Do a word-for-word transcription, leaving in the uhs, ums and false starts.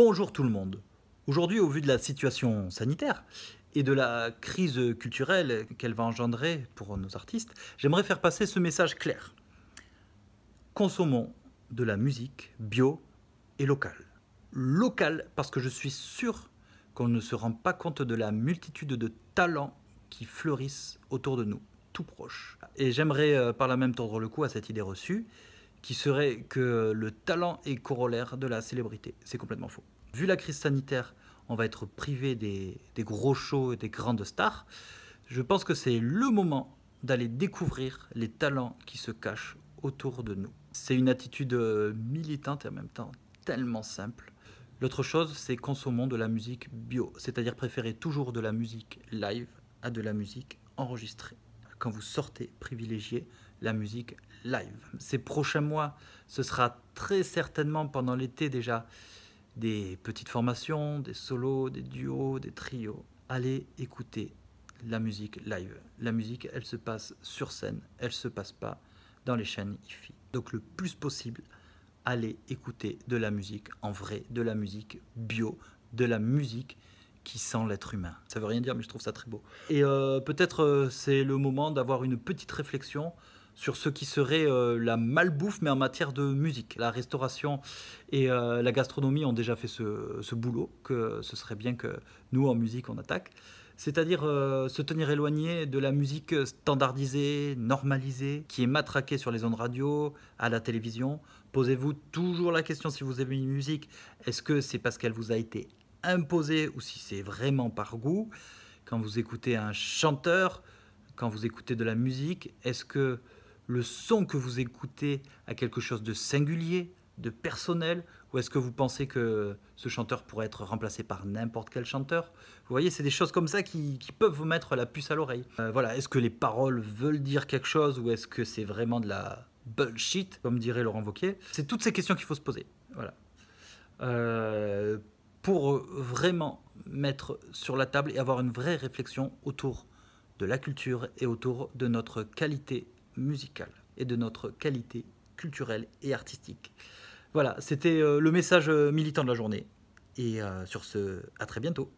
Bonjour tout le monde. Aujourd'hui, au vu de la situation sanitaire et de la crise culturelle qu'elle va engendrer pour nos artistes, j'aimerais faire passer ce message clair. Consommons de la musique bio et locale. Locale parce que je suis sûr qu'on ne se rend pas compte de la multitude de talents qui fleurissent autour de nous, tout proche. Et j'aimerais euh, par là même tordre le cou à cette idée reçue qui serait que le talent est corollaire de la célébrité. C'est complètement faux. Vu la crise sanitaire, on va être privé des, des gros shows et des grandes stars. Je pense que c'est le moment d'aller découvrir les talents qui se cachent autour de nous. C'est une attitude militante et en même temps tellement simple. L'autre chose, c'est consommons de la musique bio, c'est-à-dire préférez toujours de la musique live à de la musique enregistrée. Quand vous sortez, privilégiez la musique live. Ces prochains mois, ce sera très certainement pendant l'été déjà des petites formations, des solos, des duos, des trios. Allez écouter la musique live. La musique, elle se passe sur scène, elle se passe pas dans les chaînes hi-fi. Donc le plus possible, allez écouter de la musique en vrai, de la musique bio, de la musique qui sent l'être humain. Ça veut rien dire, mais je trouve ça très beau. Et euh, peut-être euh, c'est le moment d'avoir une petite réflexion sur ce qui serait euh, la malbouffe, mais en matière de musique. La restauration et euh, la gastronomie ont déjà fait ce, ce boulot, que ce serait bien que nous, en musique, on attaque. C'est-à-dire euh, se tenir éloigné de la musique standardisée, normalisée, qui est matraquée sur les ondes radio, à la télévision. Posez-vous toujours la question, si vous aimez une musique, est-ce que c'est parce qu'elle vous a été imposée ou si c'est vraiment par goût? Quand vous écoutez un chanteur, quand vous écoutez de la musique, est-ce que le son que vous écoutez a quelque chose de singulier, de personnel, ou est-ce que vous pensez que ce chanteur pourrait être remplacé par n'importe quel chanteur? Vous voyez, c'est des choses comme ça qui, qui peuvent vous mettre la puce à l'oreille. Euh, voilà, est-ce que les paroles veulent dire quelque chose, ou est-ce que c'est vraiment de la bullshit, comme dirait Laurent Wauquiez? C'est toutes ces questions qu'il faut se poser, voilà. Euh, pour vraiment mettre sur la table et avoir une vraie réflexion autour de la culture et autour de notre qualité musicale et de notre qualité culturelle et artistique. Voilà, c'était le message militant de la journée. Et sur ce, à très bientôt.